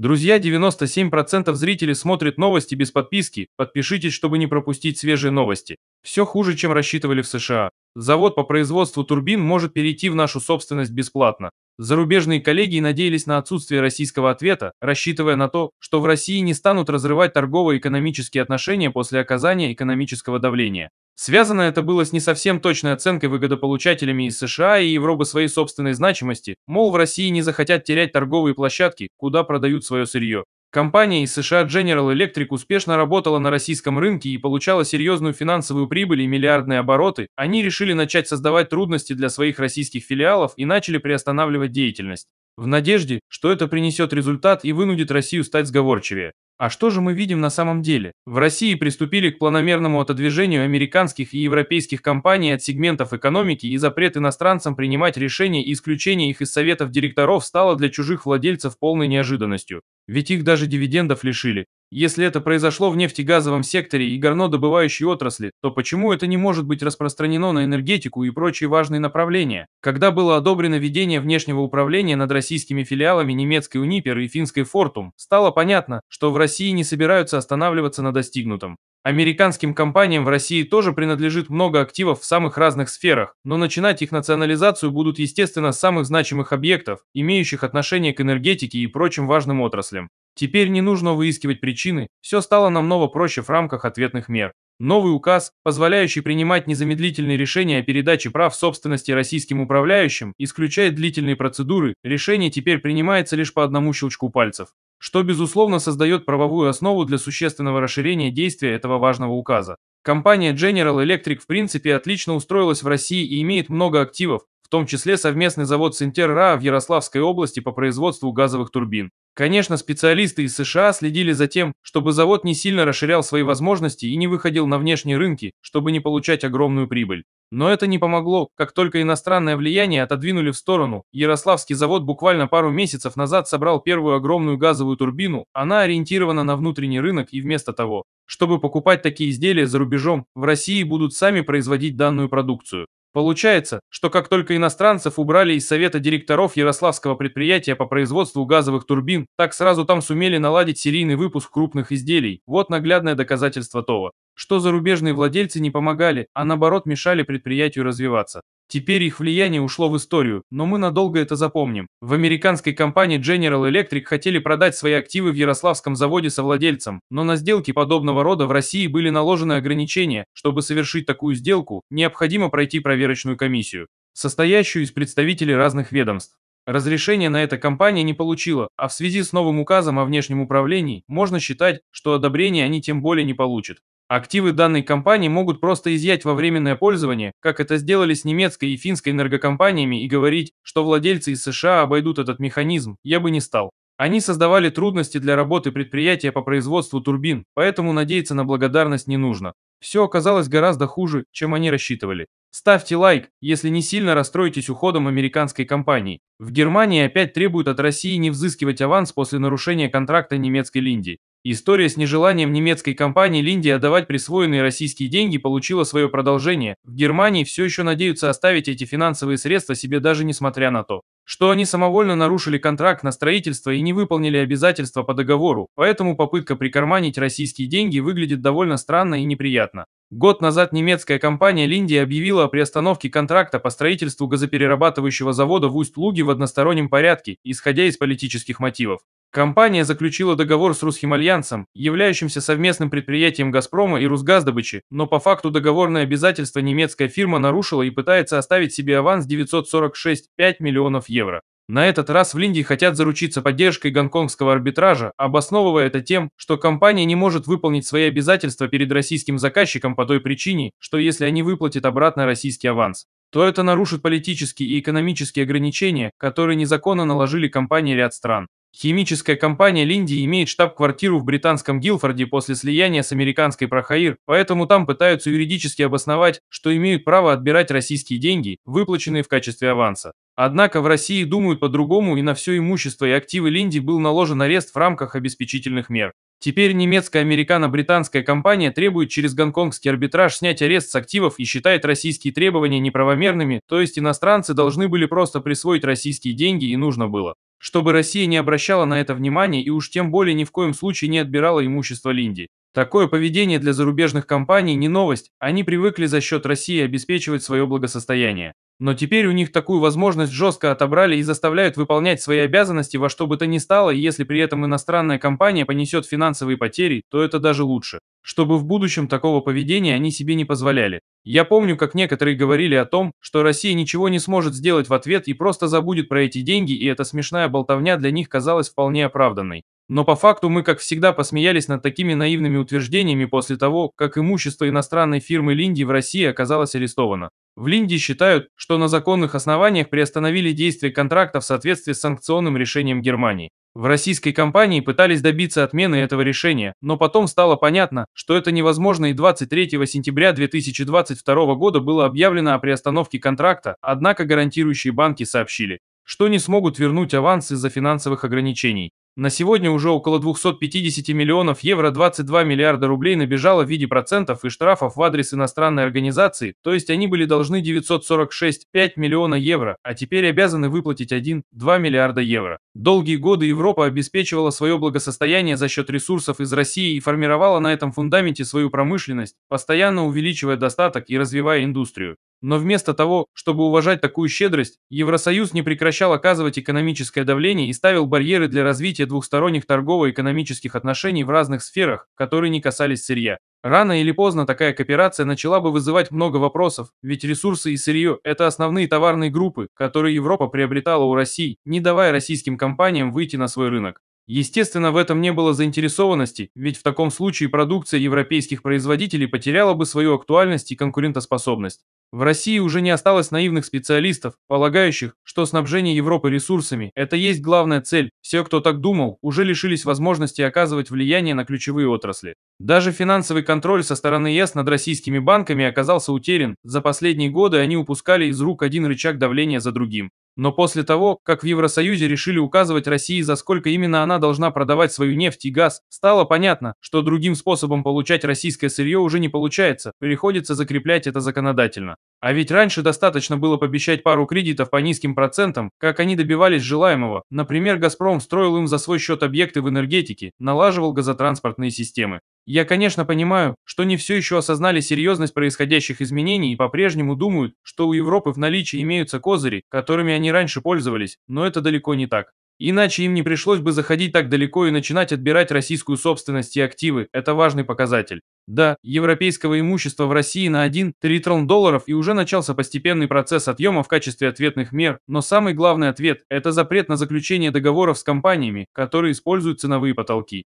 Друзья, 97% зрителей смотрят новости без подписки, подпишитесь, чтобы не пропустить свежие новости. Все хуже, чем рассчитывали в США. Завод по производству турбин может перейти в нашу собственность бесплатно. Зарубежные коллеги надеялись на отсутствие российского ответа, рассчитывая на то, что в России не станут разрывать торгово-экономические отношения после оказания экономического давления. Связано это было с не совсем точной оценкой выгодополучателями из США и Европы своей собственной значимости, мол, в России не захотят терять торговые площадки, куда продают свое сырье. Компания из США General Electric успешно работала на российском рынке и получала серьезную финансовую прибыль и миллиардные обороты. Они решили начать создавать трудности для своих российских филиалов и начали приостанавливать деятельность, в надежде, что это принесет результат и вынудит Россию стать сговорчивее. А что же мы видим на самом деле? В России приступили к планомерному отодвижению американских и европейских компаний от сегментов экономики, и запрет иностранцам принимать решения и исключение их из советов директоров стало для чужих владельцев полной неожиданностью. Ведь их даже дивидендов лишили. Если это произошло в нефтегазовом секторе и горнодобывающей отрасли, то почему это не может быть распространено на энергетику и прочие важные направления? Когда было одобрено ведение внешнего управления над российскими филиалами немецкой Унипер и финской Фортум, стало понятно, что в России не собираются останавливаться на достигнутом. Американским компаниям в России тоже принадлежит много активов в самых разных сферах, но начинать их национализацию будут, естественно, с самых значимых объектов, имеющих отношение к энергетике и прочим важным отраслям. Теперь не нужно выискивать причины, все стало намного проще в рамках ответных мер. Новый указ, позволяющий принимать незамедлительные решения о передаче прав собственности российским управляющим, исключает длительные процедуры, решение теперь принимается лишь по одному щелчку пальцев, что, безусловно, создает правовую основу для существенного расширения действия этого важного указа. Компания General Electric в принципе отлично устроилась в России и имеет много активов, в том числе совместный завод с Интерра в Ярославской области по производству газовых турбин. Конечно, специалисты из США следили за тем, чтобы завод не сильно расширял свои возможности и не выходил на внешние рынки, чтобы не получать огромную прибыль. Но это не помогло, как только иностранное влияние отодвинули в сторону. Ярославский завод буквально пару месяцев назад собрал первую огромную газовую турбину, она ориентирована на внутренний рынок, и вместо того, чтобы покупать такие изделия за рубежом, в России будут сами производить данную продукцию. Получается, что как только иностранцев убрали из совета директоров ярославского предприятия по производству газовых турбин, так сразу там сумели наладить серийный выпуск крупных изделий. Вот наглядное доказательство того, что зарубежные владельцы не помогали, а наоборот мешали предприятию развиваться. Теперь их влияние ушло в историю, но мы надолго это запомним. В американской компании General Electric хотели продать свои активы в Ярославском заводе совладельцам, но на сделки подобного рода в России были наложены ограничения. Чтобы совершить такую сделку, необходимо пройти проверочную комиссию, состоящую из представителей разных ведомств. Разрешение на это компания не получила, а в связи с новым указом о внешнем управлении можно считать, что одобрение они тем более не получат. Активы данной компании могут просто изъять во временное пользование, как это сделали с немецкой и финской энергокомпаниями, и говорить, что владельцы из США обойдут этот механизм, я бы не стал. Они создавали трудности для работы предприятия по производству турбин, поэтому надеяться на благодарность не нужно. Все оказалось гораздо хуже, чем они рассчитывали. Ставьте лайк, если не сильно расстроитесь уходом американской компании. В Германии опять требуют от России не взыскивать аванс после нарушения контракта немецкой Линде. История с нежеланием немецкой компании Линде отдавать присвоенные российские деньги получила свое продолжение. В Германии все еще надеются оставить эти финансовые средства себе, даже несмотря на то, что они самовольно нарушили контракт на строительство и не выполнили обязательства по договору, поэтому попытка прикарманить российские деньги выглядит довольно странно и неприятно. Год назад немецкая компания Линде объявила о приостановке контракта по строительству газоперерабатывающего завода в Усть-Луге в одностороннем порядке, исходя из политических мотивов. Компания заключила договор с Русхимальянсом, являющимся совместным предприятием Газпрома и Русгаздобычи, но по факту договорные обязательства немецкая фирма нарушила и пытается оставить себе аванс 946,5 миллионов евро. На этот раз в Линде хотят заручиться поддержкой гонконгского арбитража, обосновывая это тем, что компания не может выполнить свои обязательства перед российским заказчиком по той причине, что если они выплатят обратно российский аванс, то это нарушит политические и экономические ограничения, которые незаконно наложили компании ряд стран. Химическая компания Линде имеет штаб-квартиру в британском Гилфорде после слияния с американской Прохаир, поэтому там пытаются юридически обосновать, что имеют право отбирать российские деньги, выплаченные в качестве аванса. Однако в России думают по-другому, и на все имущество и активы Линде был наложен арест в рамках обеспечительных мер. Теперь немецкая американо-британская компания требует через гонконгский арбитраж снять арест с активов и считает российские требования неправомерными, то есть иностранцы должны были просто присвоить российские деньги и нужно было чтобы Россия не обращала на это внимания и уж тем более ни в коем случае не отбирала имущество Линде. Такое поведение для зарубежных компаний не новость, они привыкли за счет России обеспечивать свое благосостояние. Но теперь у них такую возможность жестко отобрали и заставляют выполнять свои обязанности во что бы то ни стало, и если при этом иностранная компания понесет финансовые потери, то это даже лучше. Чтобы в будущем такого поведения они себе не позволяли. Я помню, как некоторые говорили о том, что Россия ничего не сможет сделать в ответ и просто забудет про эти деньги, и эта смешная болтовня для них казалась вполне оправданной. Но по факту мы, как всегда, посмеялись над такими наивными утверждениями после того, как имущество иностранной фирмы Линде в России оказалось арестовано. В Линде считают, что на законных основаниях приостановили действие контракта в соответствии с санкционным решением Германии. В российской компании пытались добиться отмены этого решения, но потом стало понятно, что это невозможно, и 23 сентября 2022 года было объявлено о приостановке контракта, однако гарантирующие банки сообщили, что не смогут вернуть аванс из-за финансовых ограничений. На сегодня уже около 250 миллионов евро, 22 миллиарда рублей набежало в виде процентов и штрафов в адрес иностранной организации, то есть они были должны 946,5 миллиона евро, а теперь обязаны выплатить 1,2 миллиарда евро. Долгие годы Европа обеспечивала свое благосостояние за счет ресурсов из России и формировала на этом фундаменте свою промышленность, постоянно увеличивая достаток и развивая индустрию. Но вместо того, чтобы уважать такую щедрость, Евросоюз не прекращал оказывать экономическое давление и ставил барьеры для развития двусторонних торгово-экономических отношений в разных сферах, которые не касались сырья. Рано или поздно такая кооперация начала бы вызывать много вопросов, ведь ресурсы и сырье – это основные товарные группы, которые Европа приобретала у России, не давая российским компаниям выйти на свой рынок. Естественно, в этом не было заинтересованности, ведь в таком случае продукция европейских производителей потеряла бы свою актуальность и конкурентоспособность. В России уже не осталось наивных специалистов, полагающих, что снабжение Европы ресурсами – это есть главная цель. Все, кто так думал, уже лишились возможности оказывать влияние на ключевые отрасли. Даже финансовый контроль со стороны ЕС над российскими банками оказался утерян, за последние годы они упускали из рук один рычаг давления за другим. Но после того, как в Евросоюзе решили указывать России, за сколько именно она должна продавать свою нефть и газ, стало понятно, что другим способом получать российское сырье уже не получается, приходится закреплять это законодательно. А ведь раньше достаточно было пообещать пару кредитов по низким процентам, как они добивались желаемого. Например, «Газпром» строил им за свой счет объекты в энергетике, налаживал газотранспортные системы. Я, конечно, понимаю, что не все еще осознали серьезность происходящих изменений и по-прежнему думают, что у Европы в наличии имеются козыри, которыми они раньше пользовались, но это далеко не так. Иначе им не пришлось бы заходить так далеко и начинать отбирать российскую собственность и активы, это важный показатель. Да, европейского имущества в России на 1,3 триллиона долларов, и уже начался постепенный процесс отъема в качестве ответных мер, но самый главный ответ – это запрет на заключение договоров с компаниями, которые используют ценовые потолки.